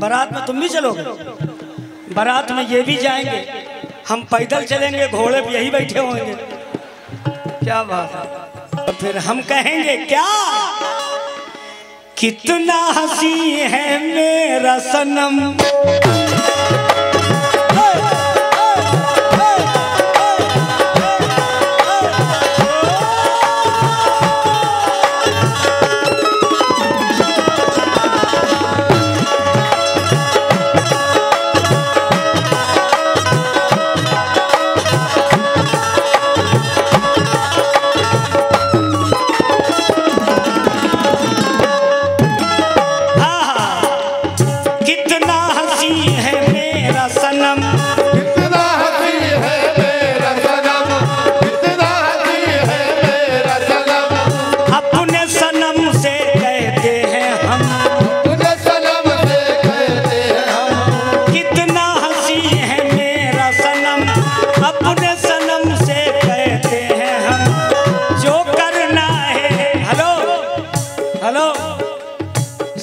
बारात में तुम भी चलोगे? बारात में ये भी जाएंगे, हम पैदल चलेंगे, घोड़े पे यही बैठे होंगे। क्या बात। फिर हम कहेंगे क्या, कितना हंसी है मेरा सनम,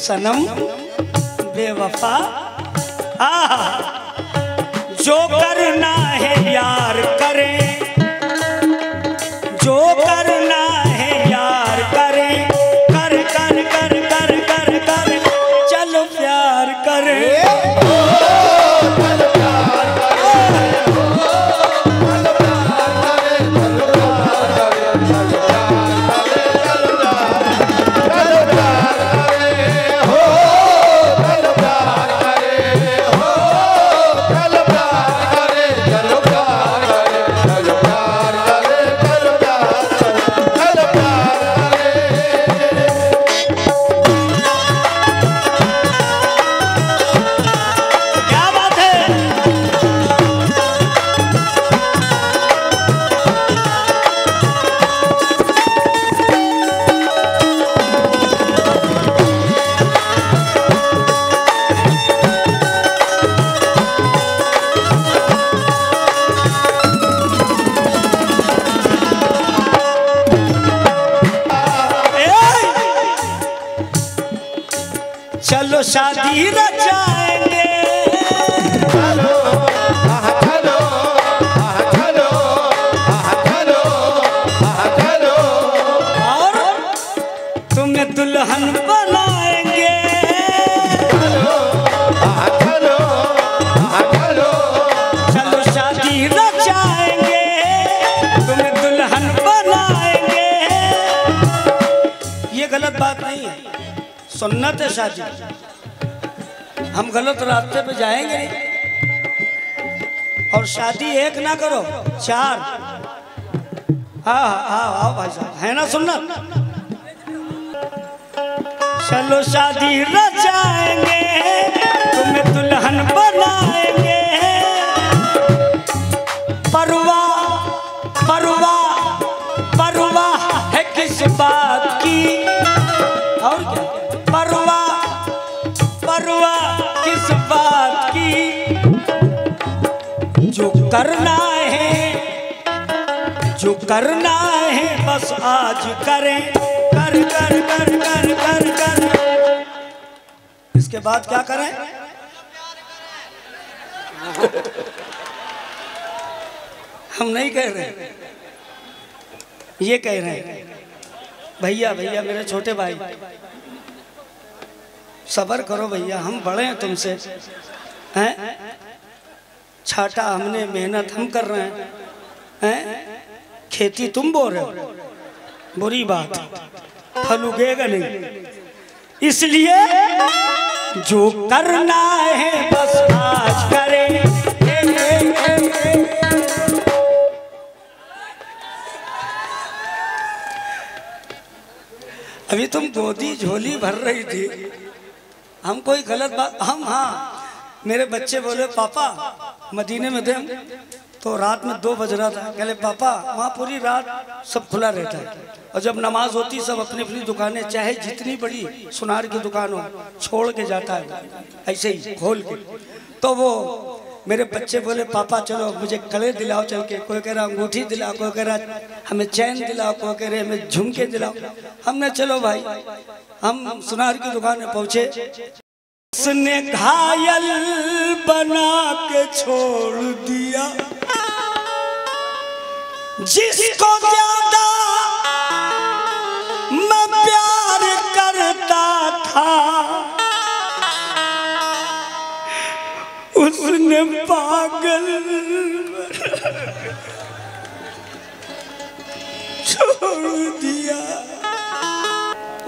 सनम बेवफा। आहा, जो करना है यार करें, जो करना है यार करें, कर कर कर कर कर कर चलो प्यार करें। चलो शादी रचाएंगे, चलो चलो चलो चलो चलो, और तुम्हें दुल्हन बनाएंगे, चलो चलो चलो, चलो शादी रचाएंगे, तुम्हें दुल्हन बनाएंगे। ये गलत बात नहीं है, सुन्नत है शादी। हम गलत रास्ते पे जाएंगे नहीं। और शादी एक ना करो, चार। हाँ हाँ हाँ भाई साहब, है ना सुन्नत। चलो शादी रचाएंगे, तुम्हें दुल्हन बनाएंगे, परवा परवा परवा है किस बात की, और क्या परवा परवा किस बात की। जो करना है, जो करना है बस आज करें, कर कर कर कर कर कर। इसके बाद क्या करें? हम नहीं कह रहे, ये कह रहे हैं। भैया भैया मेरे छोटे भाई, सब्र करो भैया, हम बड़े हैं तुमसे, हैं? छाटा हमने, मेहनत हम कर रहे हैं, हैं? खेती तुम बो रहे हो, बुरी बात, फल उगेगा नहीं। इसलिए जो करना है बस आज करें। अभी तुम गोदी झोली भर रही थी, हम कोई गलत बात हम, हाँ मेरे बच्चे बोले पापा मदीने में थे हम, तो रात में 2 बज रहा था, कहले पापा वहाँ पूरी रात सब खुला रहता है, और जब नमाज होती सब अपनी अपनी दुकानें, चाहे जितनी बड़ी सुनार की दुकान हो, छोड़ के जाता है ऐसे ही खोल के। तो वो मेरे बच्चे बोले पापा चलो मुझे कड़े दिलाओ चल के, कोई कह रहा अंगूठी दिलाओ, कोई कह रहा हमें चैन दिलाओ, कोई कह रहे हमें झुमके दिलाओ। हमने चलो भाई, हम सुनार की दुकान में पहुँचे। उसने घायल बना के छोड़ दिया, जिसको ज्यादा मैं प्यार करता था उसने पागल छोड़ दिया,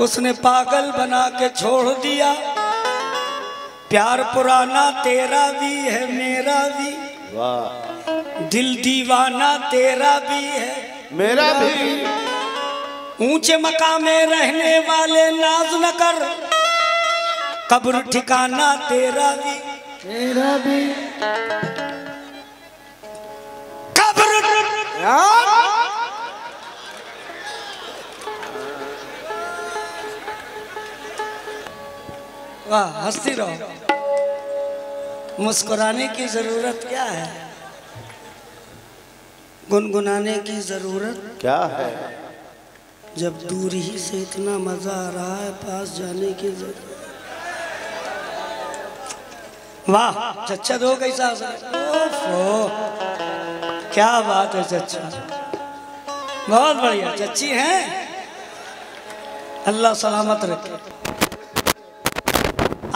उसने पागल बना के छोड़ दिया। प्यार पुराना तेरा भी है मेरा भी, वाह। दिल दीवाना तेरा भी है मेरा भी। ऊंचे मकाम में रहने वाले नाज न कर, कब्र ठिकाना तेरा भी मेरा भी। कब्र वाह, हंसती रहो, मुस्कुराने की जरूरत क्या है, गुनगुनाने की जरूरत क्या है। जब दूर ही से इतना मजा आ रहा है, पास जाने की जरूरत। वाह चच्चा दो कैसा, क्या बात है चच्चा, बहुत बढ़िया चच्ची हैं, अल्लाह सलामत रखे।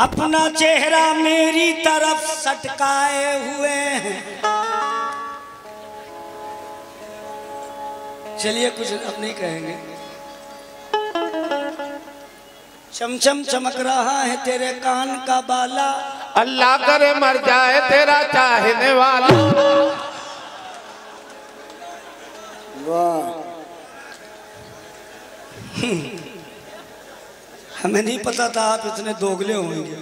अपना चेहरा मेरी तरफ सटकाए हुए हैं, चलिए कुछ अब नहीं कहेंगे। चमचम चमक रहा है तेरे कान का बाला, अल्लाह करे मर जाए तेरा चाहने वाला। वाह, हमें नहीं पता था आप इतने दोगले होंगे।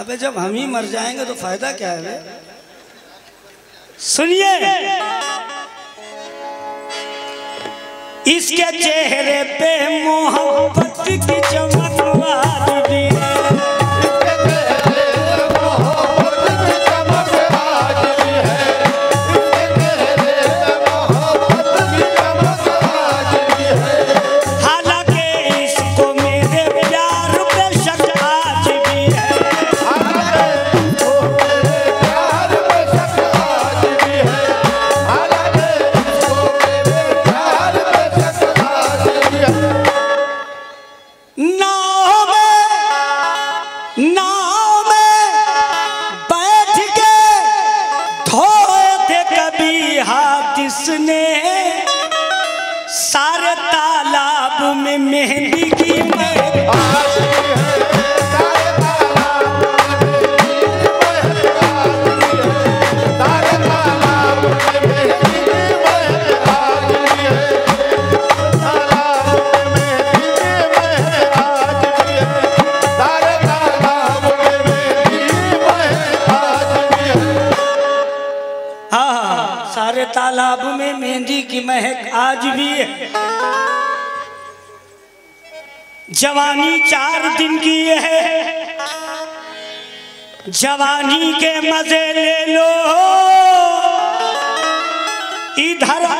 अबे जब हम ही मर जाएंगे तो फायदा क्या है। सुनिए, इसके चेहरे पे मोहब्बत की चमक आ रही है। तालाब में मेहंदी की महक आज भी है। जवानी 4 दिन की है, जवानी के मजे ले लो, इधर